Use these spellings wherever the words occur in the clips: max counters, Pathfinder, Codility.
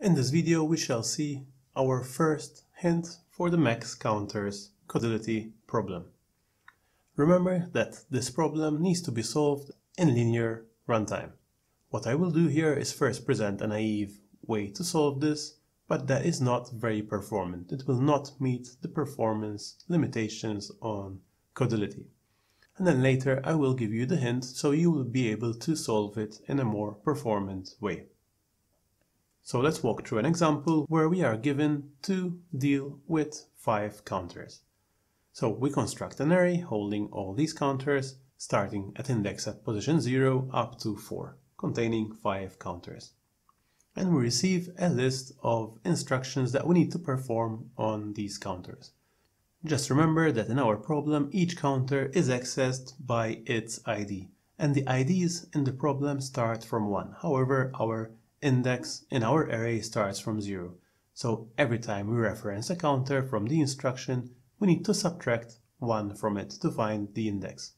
In this video we shall see our first hint for the max counters codility problem. Remember that this problem needs to be solved in linear runtime. What I will do here is first present a naive way to solve this, but that is not very performant. It will not meet the performance limitations on codility. And then later I will give you the hint so you will be able to solve it in a more performant way. So let's walk through an example where we are given to deal with 5 counters. So we construct an array holding all these counters, starting at index at position 0 up to 4, containing 5 counters. And we receive a list of instructions that we need to perform on these counters. Just remember that in our problem each counter is accessed by its ID, and the IDs in the problem start from 1. However, our index in our array starts from 0, so every time we reference a counter from the instruction we need to subtract 1 from it to find the index.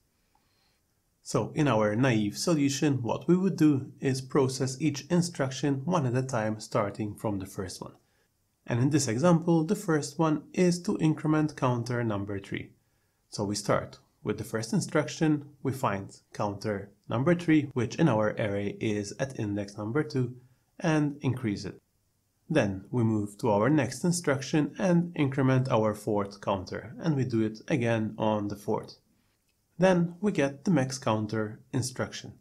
So in our naive solution what we would do is process each instruction one at a time, starting from the first one. And in this example the first one is to increment counter number 3. So we start with the first instruction, we find counter number 3, which in our array is at index number 2, and increase it. Then we move to our next instruction and increment our 4th counter, and we do it again on the 4th. Then we get the max counter instruction.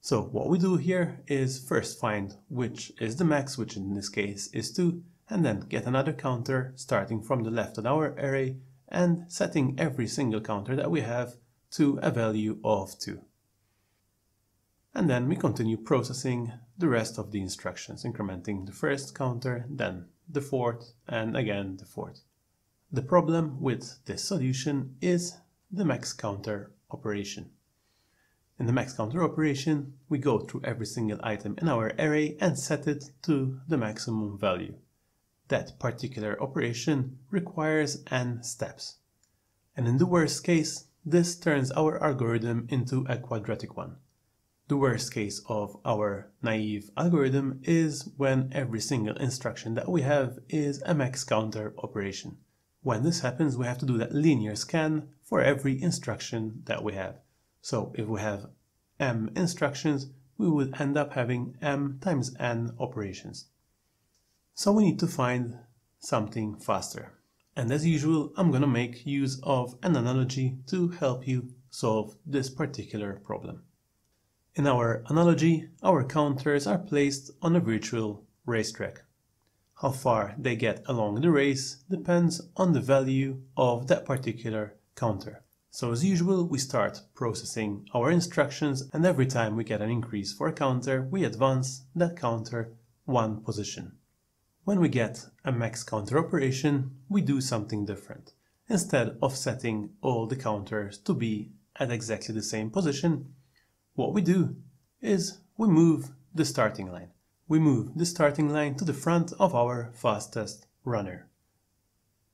So what we do here is first find which is the max, which in this case is 2, and then get another counter starting from the left of our array and setting every single counter that we have to a value of 2. And then we continue processing the rest of the instructions, incrementing the first counter, then the 4th, and again the 4th. The problem with this solution is the max counter operation. In the max counter operation, we go through every single item in our array and set it to the maximum value. That particular operation requires n steps. And in the worst case, this turns our algorithm into a quadratic one. The worst case of our naive algorithm is when every single instruction that we have is a max counter operation. When this happens, we have to do that linear scan for every instruction that we have. So if we have m instructions, we would end up having m times n operations. So we need to find something faster. And as usual, I'm going to make use of an analogy to help you solve this particular problem. In our analogy, our counters are placed on a virtual racetrack. How far they get along the race depends on the value of that particular counter. So as usual, we start processing our instructions, and every time we get an increase for a counter, we advance that counter 1 position. When we get a max counter operation, we do something different. Instead of setting all the counters to be at exactly the same position, what we do is we move the starting line. We move the starting line to the front of our fastest runner,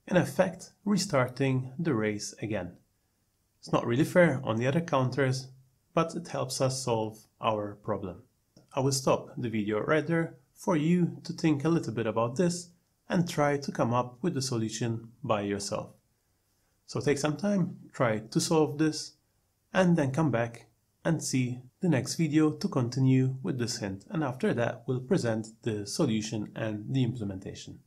in effect restarting the race again. It's not really fair on the other counters, but it helps us solve our problem. I will stop the video right there for you to think a little bit about this and try to come up with the solution by yourself. So take some time, try to solve this, and then come back and see the next video to continue with this hint, and after that we'll present the solution and the implementation.